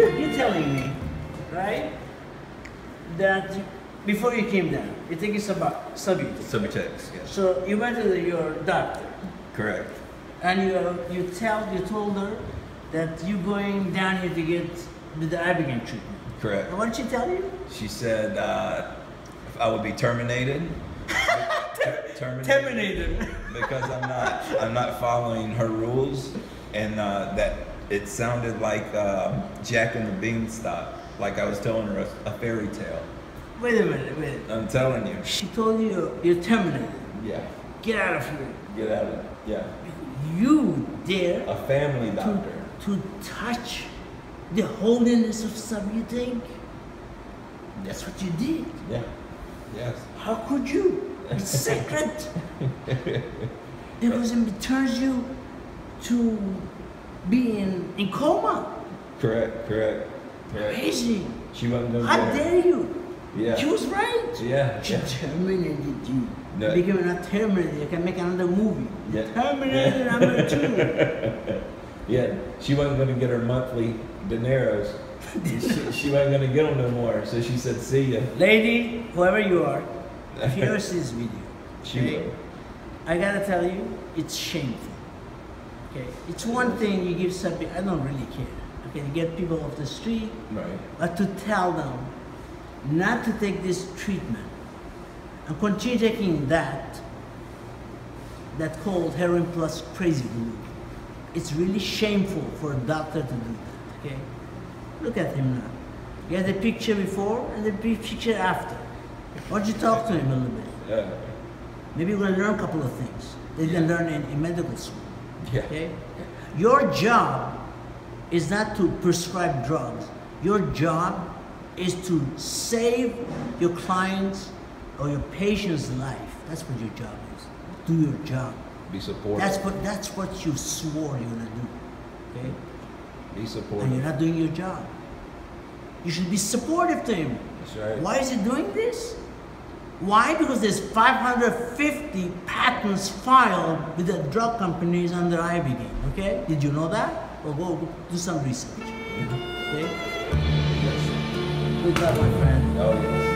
you're telling me, right, that before you came down, you think it's about Subutex. Subutex, yes. So you went to your doctor. Correct. And you told her that you're going down here to get the Ibogaine treatment. Correct. And what did she tell you? She said I would be terminated. Terminated. Because I'm not following her rules, and that it sounded like Jack and the Beanstalk, like I was telling her a fairy tale. Wait a minute, wait. I'm telling you. She told you you're terminated. Yeah. Get out of here. Get out of here. Yeah. You dare a family doctor to touch the holiness of Subutex? That's what you did. Yeah. Yes. How could you? It's sacred. Because it returns you to being in coma. Correct, correct, correct. Crazy. She wasn't going to How dare you? Yeah. She was right. Yeah. She terminated you. No. Because you're not terminated, you can make another movie. Yeah. Terminated number 2. Yeah. She wasn't going to get her monthly dineros. she wasn't going to get them no more. So she said, see ya. Lady, whoever you are, if you ever see this video, okay, I gotta tell you, it's shameful. Okay, it's one thing you give something, I don't really care. Okay, to get people off the street, right, but to tell them not to take this treatment and continue taking that called heroin plus crazy glue. It's really shameful for a doctor to do that. Okay, look at him now. You had the picture before and the picture after. Why don't you talk to him a little bit? Yeah. Maybe you're going to learn a couple of things that you can learn in medical school. Yeah. Okay? Your job is not to prescribe drugs. Your job is to save your client's or your patient's life. That's what your job is. Do your job. Be supportive. That's what you swore you're going to do. Okay? Be supportive. And you're not doing your job. You should be supportive to him. That's right. Why is he doing this? Why? Because there's 550 patents filed with the drug companies under Ibogaine, okay? Did you know that? Well, go do some research, okay? Yes. Good luck, my friend. Oh, yes.